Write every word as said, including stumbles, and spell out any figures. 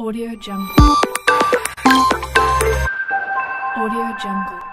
AudioJungle AudioJungle